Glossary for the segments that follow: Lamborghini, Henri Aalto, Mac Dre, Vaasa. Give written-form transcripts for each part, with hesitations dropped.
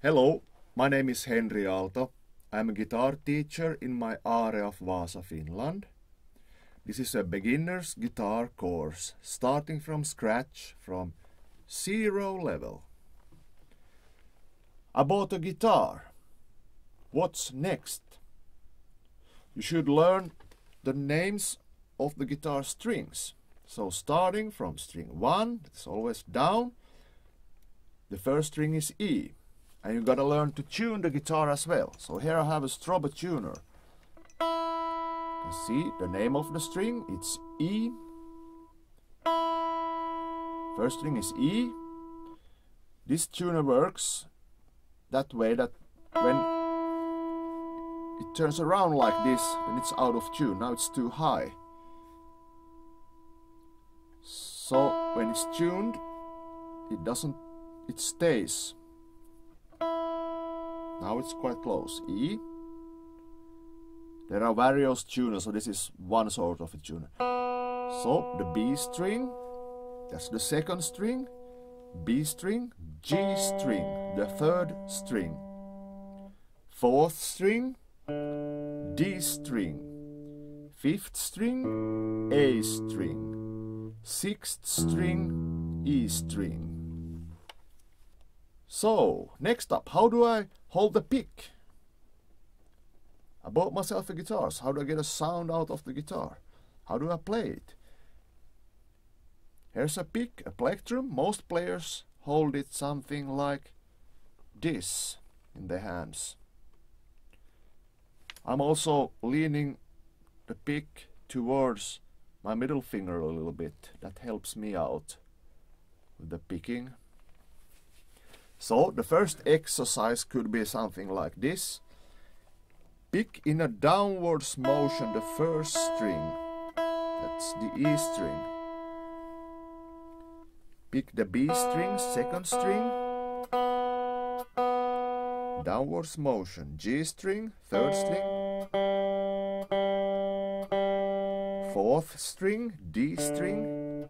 Hello, my name is Henri Aalto. I'm a guitar teacher in my area of Vaasa, Finland. This is a beginner's guitar course, starting from scratch, from zero level. I bought a guitar. What's next? You should learn the names of the guitar strings. So starting from string 1, it's always down. The first string is E. And you gotta learn to tune the guitar as well. So here I have a Strobe tuner. You see the name of the string, it's E. First string is E. This tuner works that way that when it turns around like this, then it's out of tune. Now it's too high. So when it's tuned, it stays. Now it's quite close. E. There are various tuners, so this is one sort of a tuner. So the B string, that's the second string, B string, G string, the third string, fourth string, D string, fifth string, A string, sixth string, E string. So, next up, how do I hold the pick? I bought myself a guitar, so how do I get a sound out of the guitar? How do I play it? Here's a pick, a plectrum. Most players hold it something like this in their hands. I'm also leaning the pick towards my middle finger a little bit. That helps me out with the picking. So the first exercise could be something like this. Pick in a downwards motion the first string, that's the E string. Pick the B string, second string, downwards motion, G string, third string, fourth string, D string,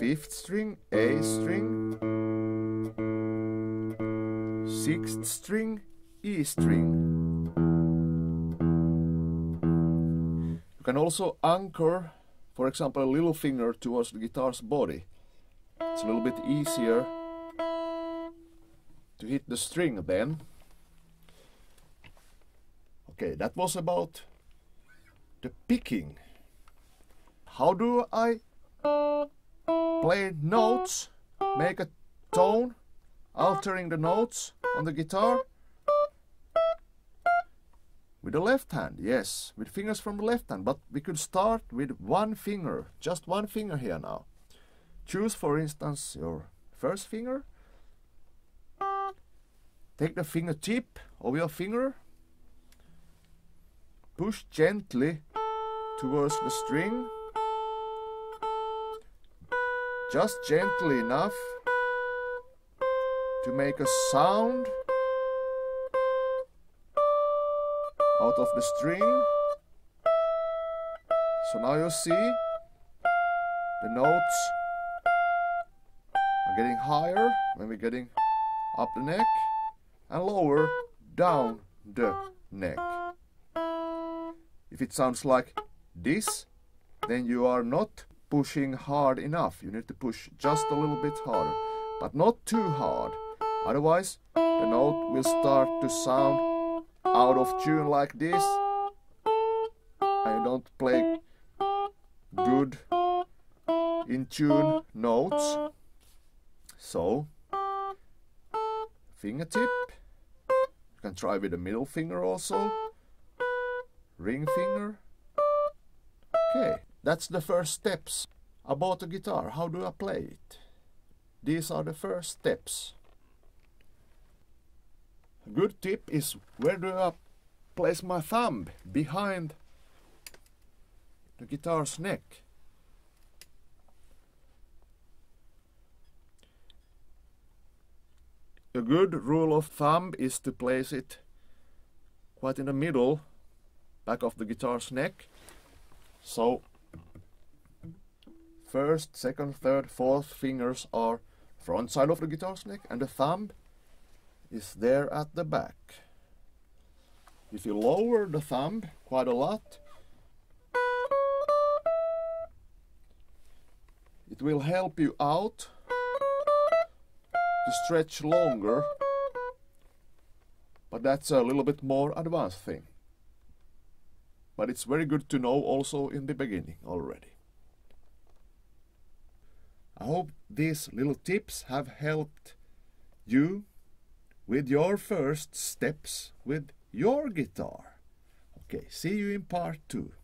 fifth string, A string, sixth string, E string. You can also anchor, for example, a little finger towards the guitar's body. It's a little bit easier to hit the string then. Okay, that was about the picking. How do I play notes, make a tone, altering the notes on the guitar? With the left hand, yes, with fingers from the left hand, but we could start with one finger, just one finger here now. Choose, for instance, your first finger. Take the fingertip of your finger. Push gently towards the string. Just gently enough to make a sound out of the string. So now you see the notes are getting higher when we're getting up the neck and lower down the neck. If it sounds like this, then you are not pushing hard enough. You need to push just a little bit harder, but not too hard. Otherwise, the note will start to sound out of tune like this. I don't play good in tune notes. So, fingertip. You can try with the middle finger also. Ring finger. Okay, that's the first steps. I bought a guitar. How do I play it? These are the first steps. A good tip is, where do I place my thumb? Behind the guitar's neck. A good rule of thumb is to place it quite in the middle, back of the guitar's neck. So first, second, third, fourth fingers are front side of the guitar's neck, and the thumb is there at the back. If you lower the thumb quite a lot, it will help you out to stretch longer, but that's a little bit more advanced thing. But it's very good to know also in the beginning already. I hope these little tips have helped you with your first steps with your guitar. Okay, see you in part 2.